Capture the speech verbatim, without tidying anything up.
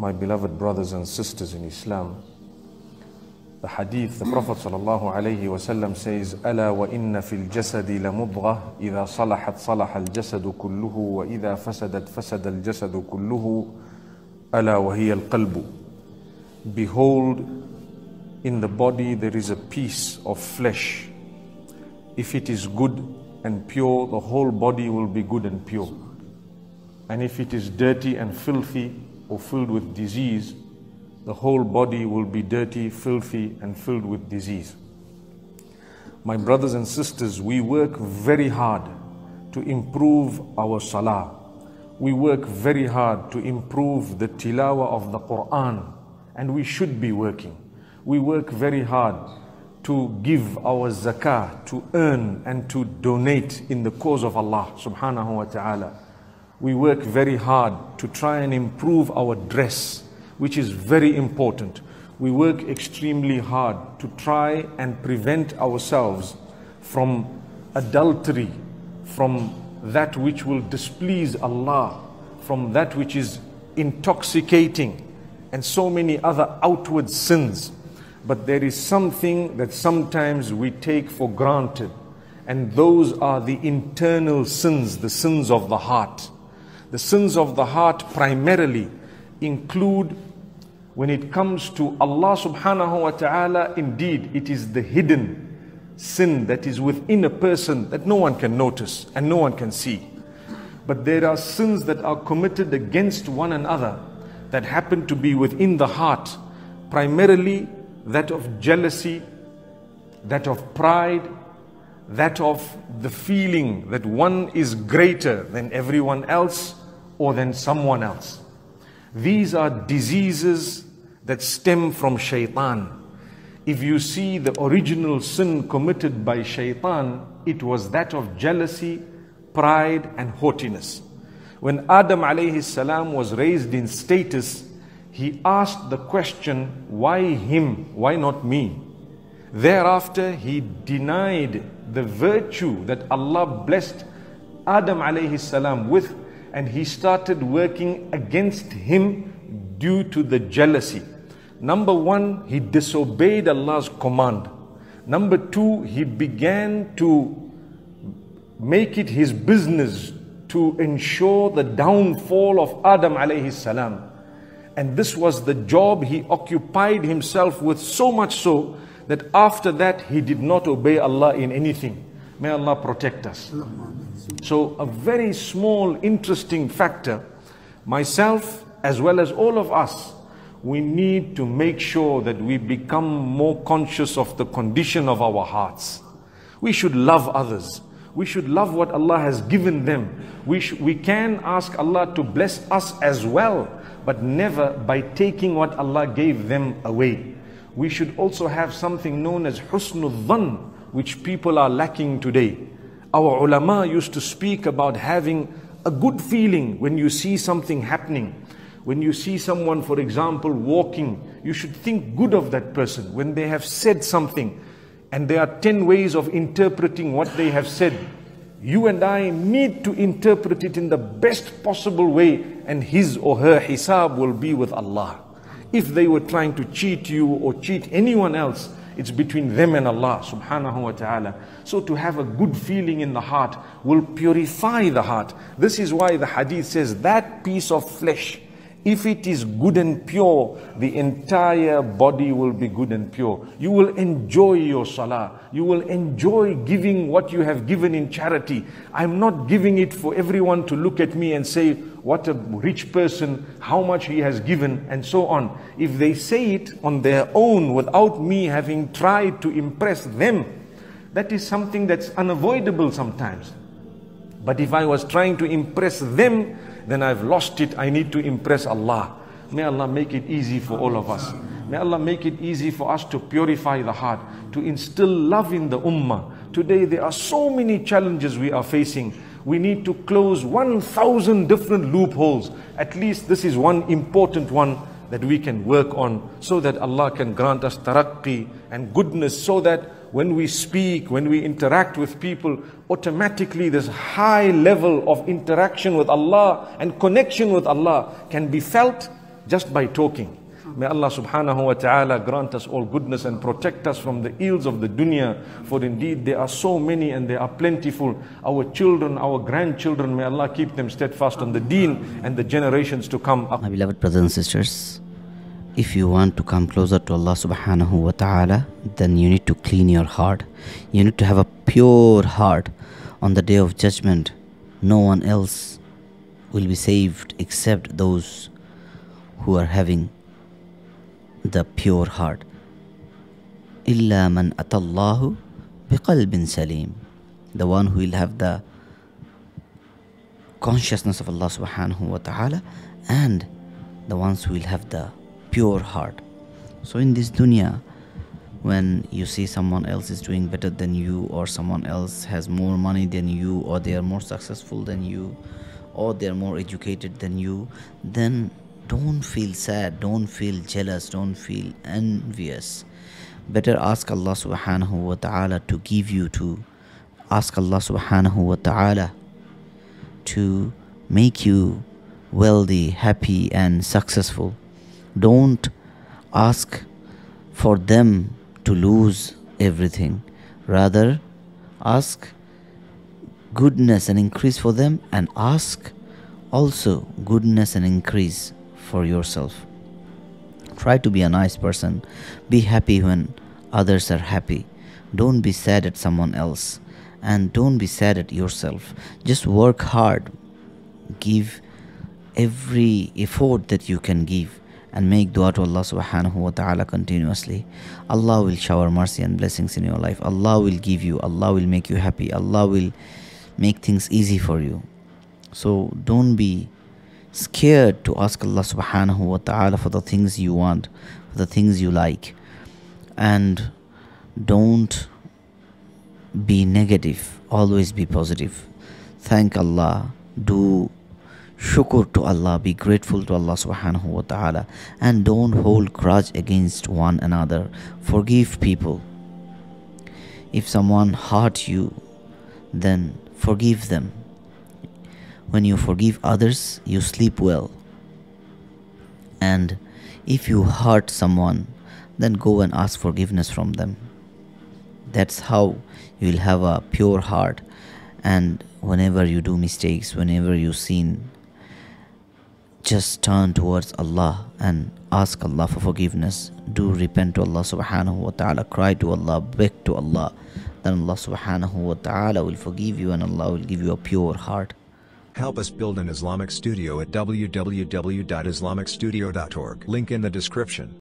My beloved brothers and sisters in Islam, the hadith, the Prophet sallallahu alayhi wa sallam says, Ala wa inna fil Jasadi lamudghah, Ida salahat salah al jasadu kulluhu, wa ida fasadat fasad al jasadu kulluhu, Ala wa hiya al qalbu. Behold, in the body there is a piece of flesh. If it is good and pure, the whole body will be good and pure. And if it is dirty and filthy or filled with disease, the whole body will be dirty, filthy, and filled with disease. My brothers and sisters, we work very hard to improve our salah. We work very hard to improve the tilawa of the Quran, and we should be working. We work very hard to give our zakah, to earn and to donate in the cause of Allah subhanahu wa ta'ala. We work very hard to try and improve our dress, which is very important. We work extremely hard to try and prevent ourselves from adultery, from that which will displease Allah, from that which is intoxicating, and so many other outward sins. But there is something that sometimes we take for granted, and those are the internal sins, the sins of the heart. The sins of the heart primarily include, when it comes to Allah subhanahu wa ta'ala, indeed it is the hidden sin that is within a person that no one can notice and no one can see. But there are sins that are committed against one another that happen to be within the heart, primarily that of jealousy, that of pride, that of the feeling that one is greater than everyone else or than someone else. These are diseases that stem from shaitan. If you see the original sin committed by shaitan, it was that of jealousy, pride, and haughtiness. When Adam alayhi salam was raised in status, he asked the question, why him, why not me? Thereafter, he denied the virtue that Allah blessed Adam alayhi salam with, and he started working against him due to the jealousy. Number one, he disobeyed Allah's command. Number two, he began to make it his business to ensure the downfall of Adam alayhi salam. And this was the job he occupied himself with, so much so that after that he did not obey Allah in anything. May Allah protect us. So a very small interesting factor, myself as well as all of us, we need to make sure that we become more conscious of the condition of our hearts. We should love others. We should love what Allah has given them. We, we can ask Allah to bless us as well, but never by taking what Allah gave them away. We should also have something known as husnul dhan, which people are lacking today. Our ulama used to speak about having a good feeling when you see something happening. When you see someone, for example, walking, you should think good of that person. When they have said something, and there are ten ways of interpreting what they have said, you and I need to interpret it in the best possible way, and his or her hisab will be with Allah. If they were trying to cheat you or cheat anyone else, it's between them and Allah subhanahu wa ta'ala. So to have a good feeling in the heart will purify the heart. This is why the hadith says that piece of flesh, if it is good and pure, the entire body will be good and pure. You will enjoy your salah. You will enjoy giving what you have given in charity. I'm not giving it for everyone to look at me and say, what a rich person, how much he has given, and so on. If they say it on their own without me having tried to impress them, that is something that's unavoidable sometimes. But if I was trying to impress them, then I've lost it. I need to impress Allah. May Allah make it easy for all of us. May Allah make it easy for us to purify the heart, to instill love in the ummah. Today there are so many challenges we are facing. We need to close one thousand different loopholes. At least this is one important one that we can work on, so that Allah can grant us taraqqi and goodness, so that when we speak, when we interact with people, automatically this high level of interaction with Allah and connection with Allah can be felt just by talking. May Allah subhanahu wa ta'ala grant us all goodness and protect us from the ills of the dunya. For indeed there are so many and they are plentiful. Our children, our grandchildren, may Allah keep them steadfast on the deen and the generations to come. My beloved brothers and sisters, if you want to come closer to Allah subhanahu wa ta'ala, then you need to clean your heart. You need to have a pure heart. On the day of judgment, no one else will be saved except those who are having the pure heart. Illa man atallahu bi qalbin salim. The one who will have the consciousness of Allah subhanahu wa ta'ala, and the ones who will have the pure heart. So in this dunya, when you see someone else is doing better than you, or someone else has more money than you, or they are more successful than you, or they are more educated than you, then don't feel sad, don't feel jealous, don't feel envious. Better ask Allah subhanahu wa ta'ala to give you, to ask Allah subhanahu wa ta'ala to make you wealthy, happy and successful. Don't ask for them to lose everything. Rather, ask goodness and increase for them, and ask also goodness and increase for yourself. Try to be a nice person. Be happy when others are happy. Don't be sad at someone else, and don't be sad at yourself. Just work hard, give every effort that you can give, and make dua to Allah subhanahu wa ta'ala continuously. Allah will shower mercy and blessings in your life. Allah will give you, Allah will make you happy, Allah will make things easy for you. So don't be scared to ask Allah subhanahu wa ta'ala for the things you want, for the things you like, and don't be negative. Always be positive. Thank Allah, do shukur to Allah, be grateful to Allah subhanahu wa ta'ala, and don't hold grudge against one another. Forgive people. If someone hurt you, then forgive them. When you forgive others, you sleep well. And if you hurt someone, then go and ask forgiveness from them. That's how you will have a pure heart. And whenever you do mistakes, whenever you sin, just turn towards Allah and ask Allah for forgiveness. Do repent to Allah subhanahu wa ta'ala, cry to Allah, beg to Allah. Then Allah subhanahu wa ta'ala will forgive you, and Allah will give you a pure heart. Help us build an Islamic studio at w w w dot islamic studio dot org. Link in the description.